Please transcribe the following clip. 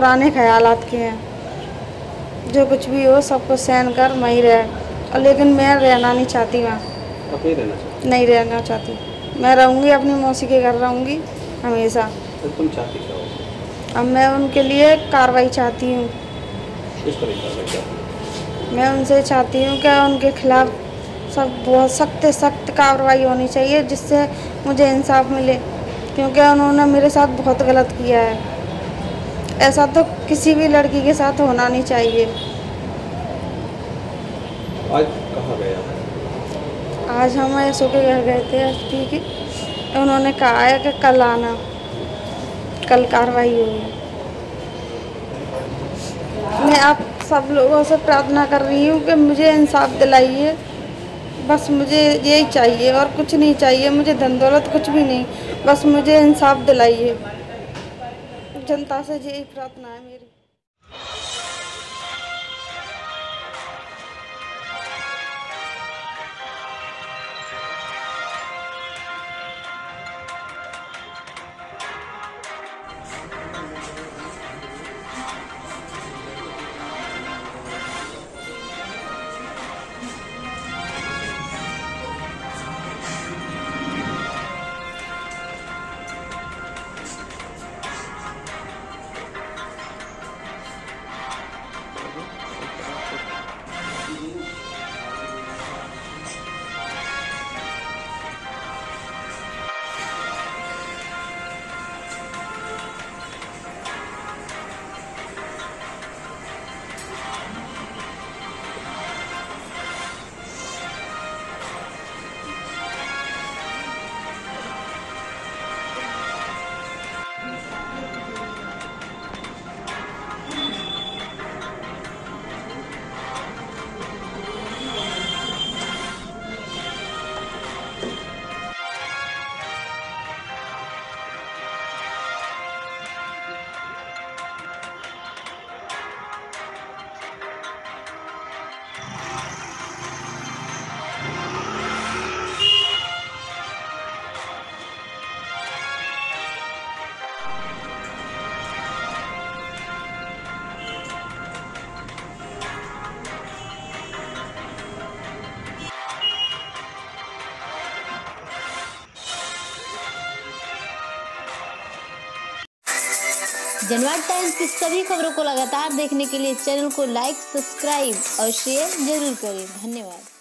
पुराने ख्यालात के हैं। जो कुछ भी हो सबको सहन कर वहीं रह, लेकिन मैं रहना नहीं चाहती, नहीं रहना चाहती। मैं रहूँगी अपनी मौसी के घर रहूँगी हमेशा। तो तुम चाहती क्या हो? अब मैं उनके लिए कार्रवाई चाहती हूँ। मैं उनसे चाहती हूँ कि उनके खिलाफ सब बहुत सख्त सख्त कार्रवाई होनी चाहिए जिससे मुझे इंसाफ मिले, क्योंकि उन्होंने मेरे साथ बहुत गलत किया है। ऐसा तो किसी भी लड़की के साथ होना नहीं चाहिए। आज कहाँ गया? आज हम ऐसो के घर गए थे एसपी के, उन्होंने कहा है कि कल आना, कल कार्रवाई होगी। मैं आप सब लोगों से प्रार्थना कर रही हूँ कि मुझे इंसाफ दिलाइए, बस मुझे यही चाहिए और कुछ नहीं चाहिए। मुझे धन दौलत कुछ भी नहीं, बस मुझे इंसाफ दिलाइए। जनता से यही प्रार्थना है मेरी। जनवाद टाइम्स की सभी खबरों को लगातार देखने के लिए चैनल को लाइक, सब्सक्राइब और शेयर जरूर करें। धन्यवाद।